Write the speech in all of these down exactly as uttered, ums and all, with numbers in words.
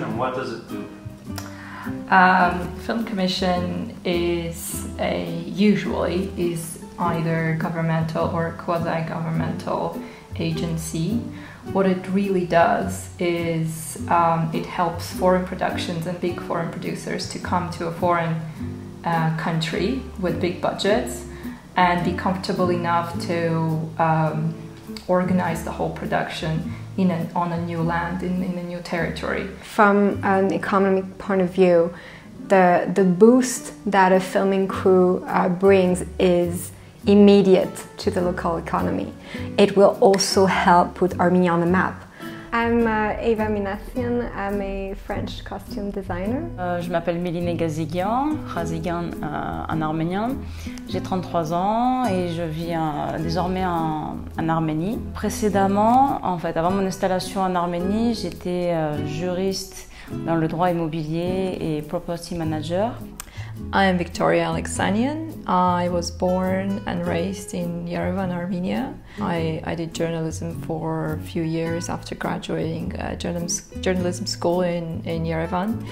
Commission, and what does it do? Um, Film Commission is a, usually is either governmental or quasi-governmental agency. What it really does is um, it helps foreign productions and big foreign producers to come to a foreign uh, country with big budgets and be comfortable enough to um, organize the whole production in an, on a new land, in, in a new territory. From an economic point of view, the, the boost that a filming crew uh, brings is immediate to the local economy. It will also help put Armenia on the map. I'm uh, Eva Minassian, I'm a French costume designer. Uh, je m'appelle Meliné Ghaziguian, Ghaziguian uh, en arménien. J'ai trente-trois ans et je vis uh, désormais en, en Arménie. Précédemment, en fait, avant mon installation en Arménie, j'étais uh, juriste dans le droit immobilier et property manager. I am Victoria Aleksanyan. I was born and raised in Yerevan, Armenia. I, I did journalism for a few years after graduating uh, journalism, journalism school in, in Yerevan.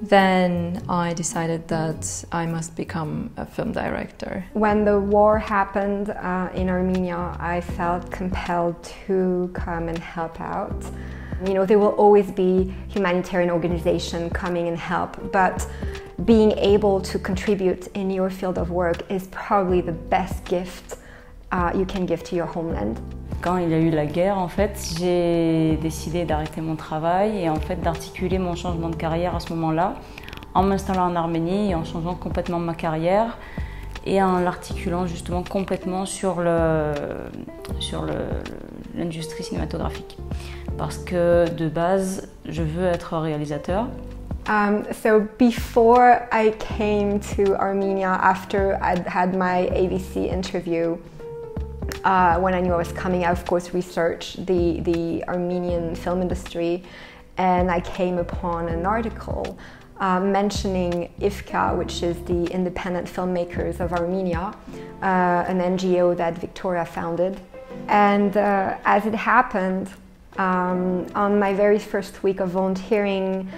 Then I decided that I must become a film director. When the war happened uh, in Armenia, I felt compelled to come and help out. You know, there will always be humanitarian organizations coming and help, but being able to contribute in your field of work is probably the best gift uh, you can give to your homeland. Quand il y a eu la guerre, en fait, j'ai décidé d'arrêter mon travail et en fait d'articuler mon changement de carrière à ce moment-là, en m'installant en Arménie et en changeant complètement ma carrière et en l'articulant justement complètement sur le, sur le, l'industrie cinématographique. Parce que de base, je veux être réalisateur. Um, so before I came to Armenia, after I had my A V C interview, uh, when I knew I was coming, I of course researched the, the Armenian film industry, and I came upon an article uh, mentioning I F C A, which is the Independent Filmmakers of Armenia, uh, an N G O that Victoria founded. And uh, as it happened, um, on my very first week of volunteering,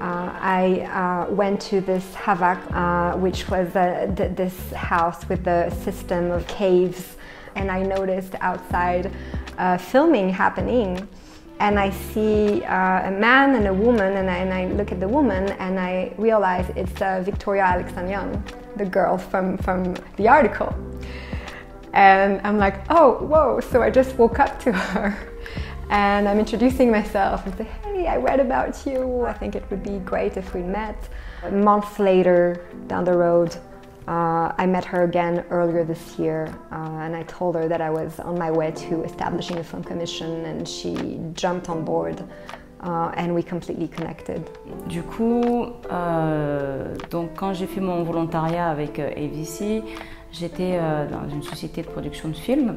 Uh, I uh, went to this Havak, uh, which was uh, th this house with the system of caves, and I noticed outside uh, filming happening, and I see uh, a man and a woman, and I, and I look at the woman and I realize it's uh, Victoria Aleksanyan, the girl from, from the article. And I'm like, oh, whoa, so I just woke up to her. And I'm introducing myself and say, hey, I read about you. I think it would be great if we met. Months later, down the road, uh, I met her again earlier this year, uh, and I told her that I was on my way to establishing a film commission, and she jumped on board, uh, and we completely connected. Du coup, euh, donc quand j'ai fait mon volontariat avec A V C, j'étais euh, dans une société de production de films,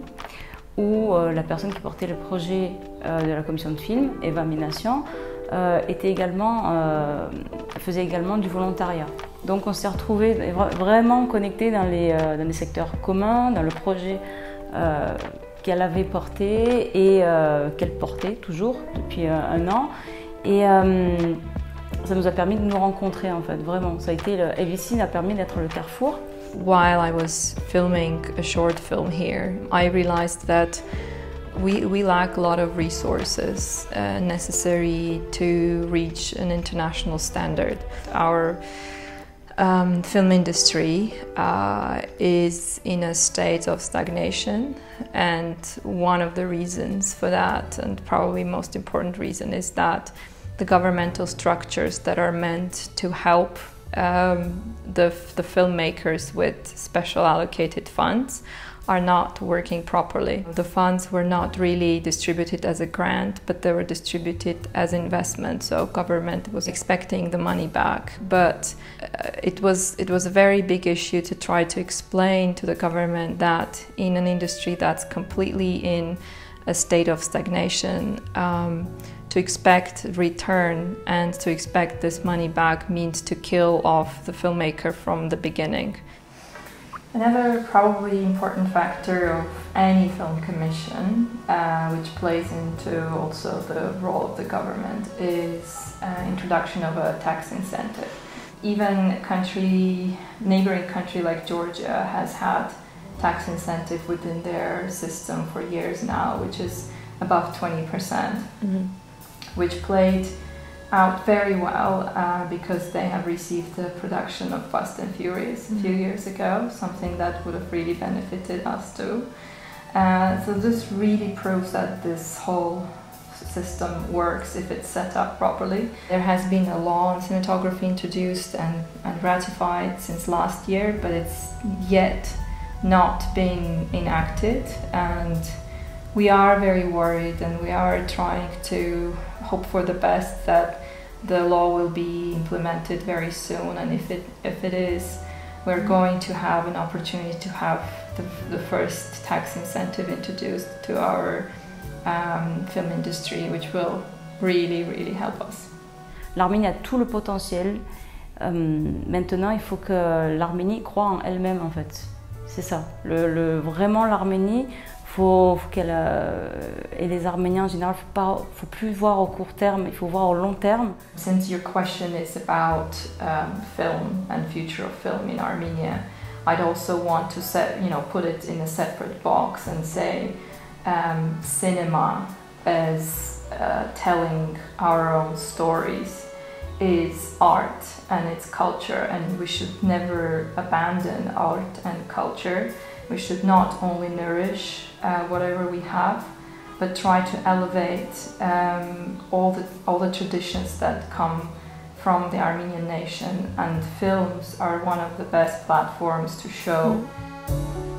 où euh, la personne qui portait le projet euh, de la commission de film, Eva Minassian, euh, était également, euh, faisait également du volontariat. Donc on s'est retrouvés vraiment connectés dans les, euh, dans les secteurs communs, dans le projet euh, qu'elle avait porté et euh, qu'elle portait toujours depuis euh, un an. Et euh, ça nous a permis de nous rencontrer en fait, vraiment. Ça a été, le, A V C a permis d'être le carrefour. While I was filming a short film here, I realized that we, we lack a lot of resources uh, necessary to reach an international standard. Our um, film industry uh, is in a state of stagnation, and one of the reasons for that, and probably most important reason, is that the governmental structures that are meant to help Um, the, the filmmakers with special allocated funds are not working properly. The funds were not really distributed as a grant, but they were distributed as investment, so government was expecting the money back. But uh, it was, it was a very big issue to try to explain to the government that in an industry that's completely in a state of stagnation, um, to expect return and to expect this money back means to kill off the filmmaker from the beginning. Another probably important factor of any film commission, uh, which plays into also the role of the government, is uh, introduction of a tax incentive. Even country, neighboring country like Georgia has had tax incentive within their system for years now, which is above twenty percent, mm-hmm. which played out very well uh, because they have received the production of Fast and Furious mm-hmm. a few years ago, something that would have really benefited us too. Uh, so this really proves that this whole system works if it's set up properly. There has been a law on cinematography introduced and, and ratified since last year, but it's yet not been enacted, and we are very worried and we are trying to hope for the best that the law will be implemented very soon, and if it, if it is, we're going to have an opportunity to have the, the first tax incentive introduced to our um, film industry, which will really, really help us. L'Arménie a tout le potentiel. Um, maintenant, il faut que l'Arménie croie en elle-même, en fait. C'est ça. Le, le, vraiment, l'Arménie, Faut, faut qu'elle euh, et les Arméniens en général, faut pas, faut plus voir au court terme, il faut voir au long terme. Since your question is about um, film and future of film in Armenia, I'd also want to set, you know, put it in a separate box and say um, cinema as uh, telling our own stories is art and it's culture, and we should never abandon art and culture. We should not only nourish uh, whatever we have, but try to elevate um, all the all the traditions that come from the Armenian nation, and films are one of the best platforms to show. Mm-hmm.